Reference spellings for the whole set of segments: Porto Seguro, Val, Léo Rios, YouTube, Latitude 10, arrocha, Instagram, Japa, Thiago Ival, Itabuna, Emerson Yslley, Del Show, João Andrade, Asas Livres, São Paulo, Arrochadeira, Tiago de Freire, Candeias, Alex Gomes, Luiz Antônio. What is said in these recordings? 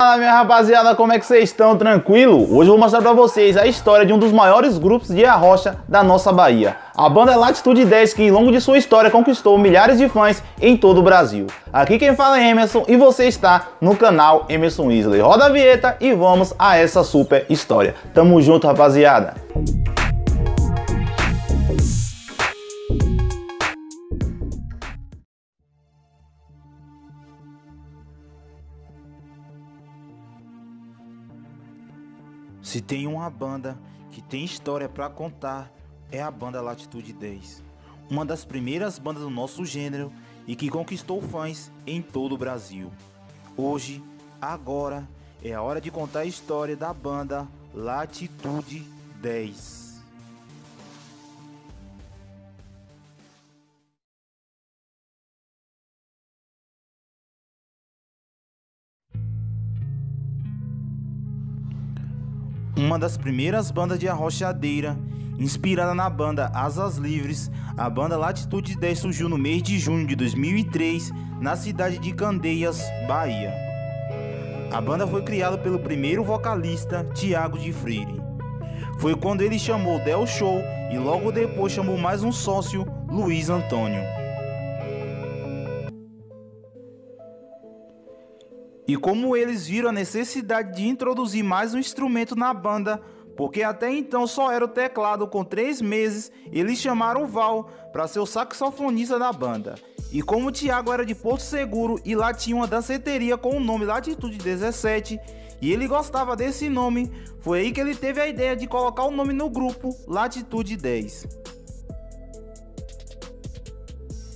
Fala minha rapaziada, como é que vocês estão? Tranquilo? Hoje eu vou mostrar pra vocês a história de um dos maiores grupos de arrocha da nossa Bahia. A banda Latitude 10, que ao longo de sua história conquistou milhares de fãs em todo o Brasil. Aqui quem fala é Emerson e você está no canal Emerson Yslley. Roda a vinheta e vamos a essa super história. Tamo junto, rapaziada! Se tem uma banda que tem história para contar, é a banda Latitude 10, uma das primeiras bandas do nosso gênero e que conquistou fãs em todo o Brasil. Hoje, agora, é a hora de contar a história da banda Latitude 10. Uma das primeiras bandas de arrochadeira, inspirada na banda Asas Livres, a banda Latitude 10 surgiu no mês de junho de 2003 na cidade de Candeias, Bahia. A banda foi criada pelo primeiro vocalista, Tiago de Freire. Foi quando ele chamou Del Show e logo depois chamou mais um sócio, Luiz Antônio. E como eles viram a necessidade de introduzir mais um instrumento na banda, porque até então só era o teclado, com 3 meses, eles chamaram o Val para ser o saxofonista da banda. E como o Thiago era de Porto Seguro e lá tinha uma danceteria com o nome Latitude 17, e ele gostava desse nome, foi aí que ele teve a ideia de colocar o nome no grupo Latitude 10.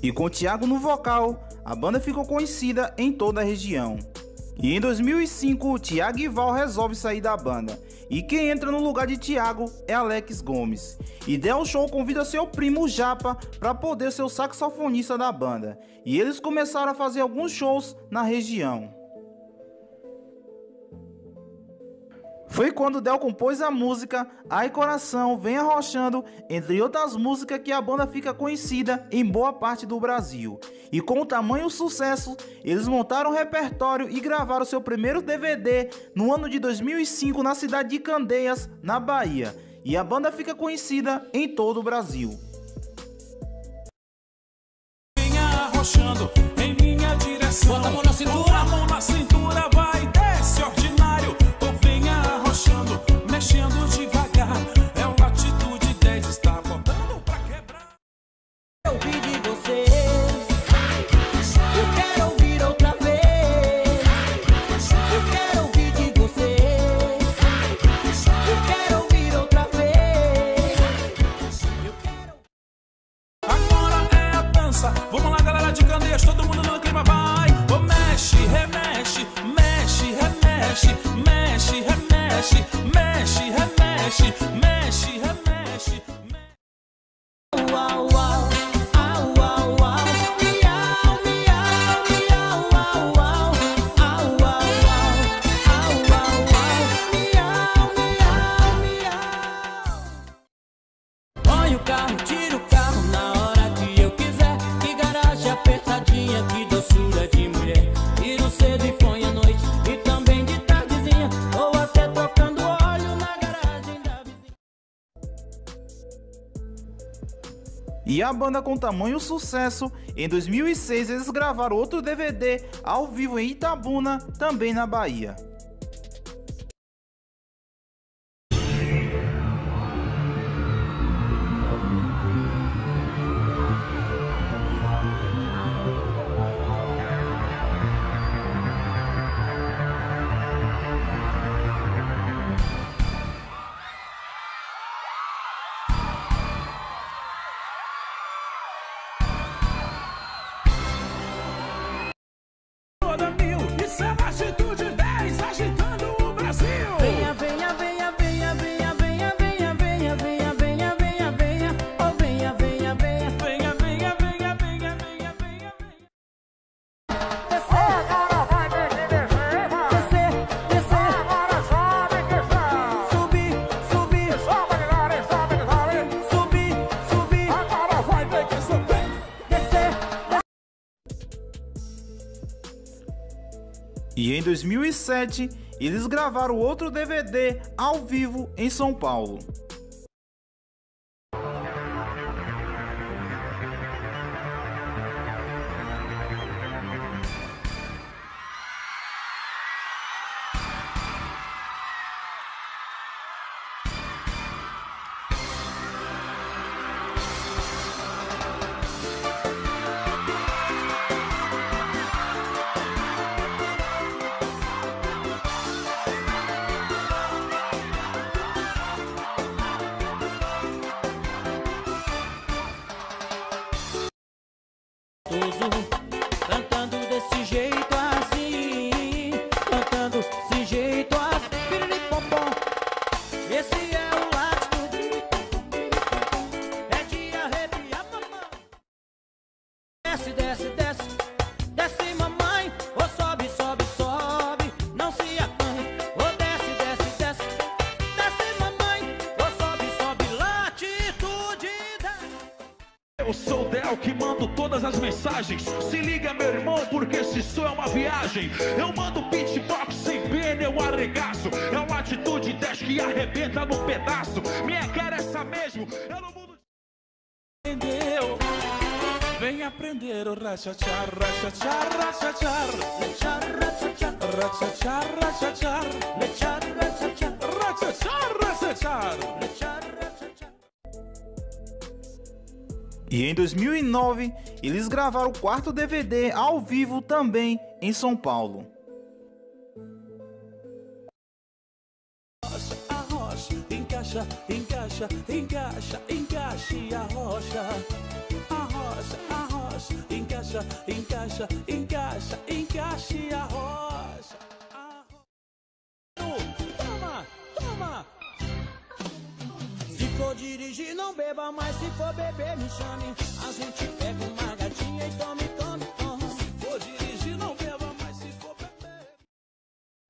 E com o Thiago no vocal, a banda ficou conhecida em toda a região. E em 2005, Thiago Ival resolve sair da banda, e quem entra no lugar de Thiago é Alex Gomes. E Del Show convida seu primo Japa para poder ser o saxofonista da banda, e eles começaram a fazer alguns shows na região. Foi quando Del compôs a música Ai Coração Vem Arrochando, entre outras músicas, que a banda fica conhecida em boa parte do Brasil. E com o tamanho sucesso, eles montaram um repertório e gravaram seu primeiro DVD no ano de 2005 na cidade de Candeias, na Bahia. E a banda fica conhecida em todo o Brasil. Vem arrochando em minha direção, bota a mão na cintura, vai desce ordinário. Mexendo devagar, é uma atitude 10, está botando pra quebrar. Eu ouvi de vocês, eu quero ouvir outra vez. Eu quero ouvir de vocês, eu quero ouvir outra vez. Agora é a dança, vamos lá galera de Candeias, todo mundo no clima vai. Oh, mexe, remexe, mexe, remexe, mexe, remexe, mexe. Mexe, mexe, remexe, mexe. Uau, uau, au, au, au. Miau, miau, miau, au, au. Au, au, au, au, au. Miau, miau, miau. Põe o carro, tira o carro na hora que eu quiser. Que garagem apertadinha, que doçura de mulher. Tiro cedo e põe à noite e também de tardezinha, ou até tocando o E a banda, com tamanho sucesso, em 2006 eles gravaram outro DVD ao vivo em Itabuna, também na Bahia. Essa é a Latitude 10. 2007, eles gravaram outro DVD ao vivo em São Paulo. Cantando desse jeito assim, cantando desse jeito assim, pirulipopó. Esse é o Latitude, é de arrepiar, mamãe. Desce, desce, desce, desce, mamãe. Ou sobe, sobe, sobe, não se apanhe. Ou desce, desce, desce, desce, mamãe. Ou sobe, sobe, Latitude. Eu sou o Del que mando todas as mensagens. Se liga, meu irmão, porque esse som é uma viagem. Eu mando beatbox sem pena, eu arregaço. É uma atitude 10 que arrebenta no pedaço. Minha cara é essa mesmo, eu não mudo. Entendeu? Vem aprender o rachachar, rachachar, rachachar, rachachar, rachachar, rachachar, rachachar, rachachar, rachachar, rachachar, rachachar, rachachar. E em 2009, eles gravaram o quarto DVD ao vivo também em São Paulo. A rocha, encaixa, encaixa, encaixa, encaixe a rocha. A rocha, a rocha, encaixa, encaixa, encaixa, encaixe a rocha. A rocha. Toma, toma! Se for dirigir, não beba, mas se for beber, me chame. A gente pega uma gatinha e tome, tome, tome. Se for dirigir, não beba, mas se for beber.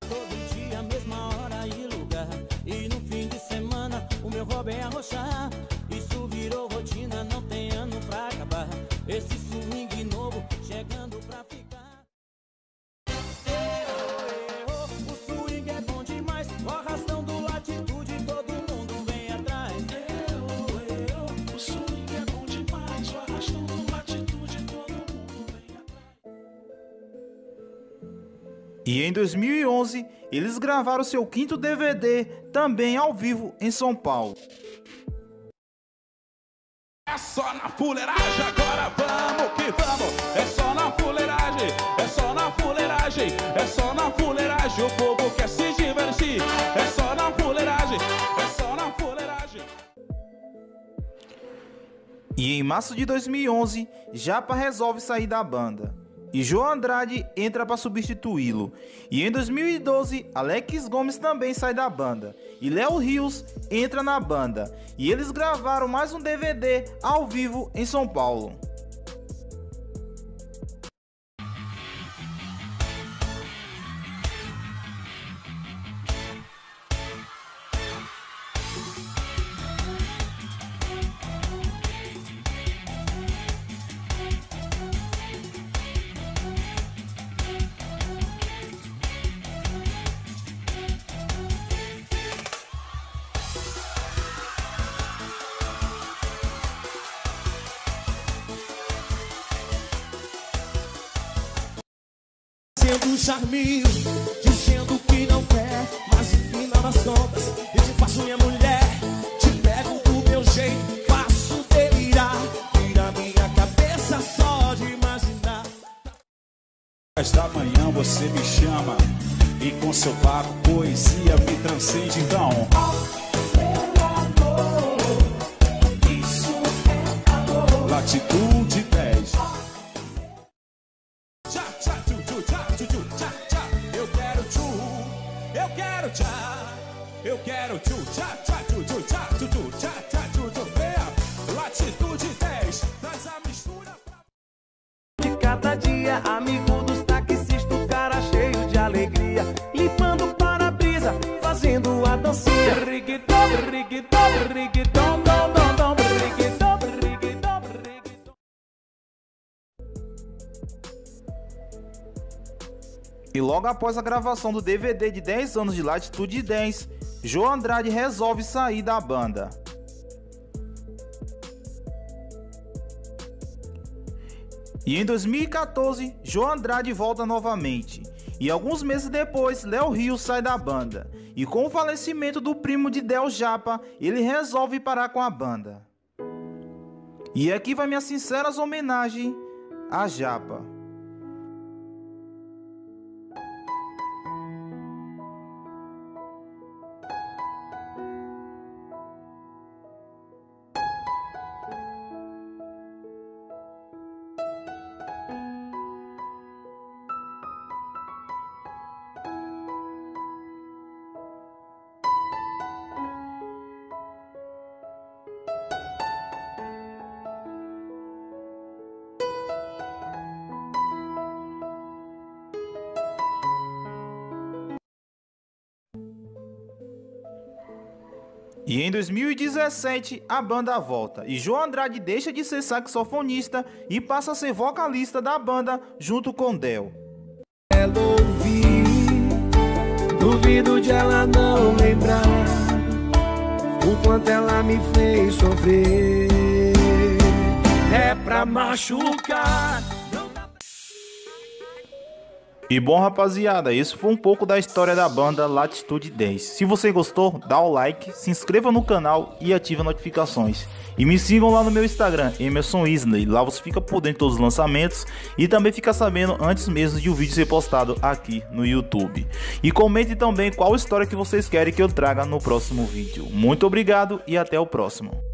Todo dia, mesma hora e lugar. E no fim de semana, o meu hobby é arrochar. Isso virou rotina, não tem ano pra acabar. Esse swing novo, chegando pra ficar. O swing é bom demais, o arrastão do Latitude. E em 2011, eles gravaram seu quinto DVD, também ao vivo em São Paulo. É só na fuleiragem, agora vamos que vamos. É só na fuleiragem, é só na fuleiragem, é só na fuleiragem. O povo quer se divertir. É só na fuleiragem, é só na fuleiragem. E em março de 2011, Japa resolve sair da banda. E João Andrade entra para substituí-lo. E em 2012, Alex Gomes também sai da banda. E Léo Rios entra na banda. E eles gravaram mais um DVD ao vivo em São Paulo. Sendo charminho, dizendo que não quer, mas no final das contas eu te faço minha mulher. Te pego do meu jeito, faço delirar, vira minha cabeça só de imaginar. Às da manhã você me chama e com seu papo poesia me transcende, então meu amor, isso é amor. Latitude 10. Eu quero tchu tchá tchá tchu tchu tchá tchu tchu tchá tchá tchu tchu tchá. Latitude 10, traz a mistura pra... De cada dia, amigo dos taxistas, o cara cheio de alegria, limpando o para-brisa, fazendo a dancinha. Rigidom, rigidom, rigidom, dom, dom, dom, rigidom, rigidom, rigidom. E logo após a gravação do DVD de 10 anos de Latitude 10, João Andrade resolve sair da banda. E em 2014, João Andrade volta novamente. E alguns meses depois, Léo Rios sai da banda. E com o falecimento do primo de Del, Japa, ele resolve parar com a banda. E aqui vai minha sincera homenagem a Japa. E em 2017, a banda volta e João Andrade deixa de ser saxofonista e passa a ser vocalista da banda junto com Del. Ela ouvi, duvido de ela não lembrar o quanto ela me fez sofrer. É pra machucar. E bom, rapaziada, isso foi um pouco da história da banda Latitude 10. Se você gostou, dá o like, se inscreva no canal e ative as notificações. E me sigam lá no meu Instagram, Emerson Yslley. Lá você fica por dentro de todos os lançamentos e também fica sabendo antes mesmo de o vídeo ser postado aqui no YouTube. E comente também qual história que vocês querem que eu traga no próximo vídeo. Muito obrigado e até o próximo.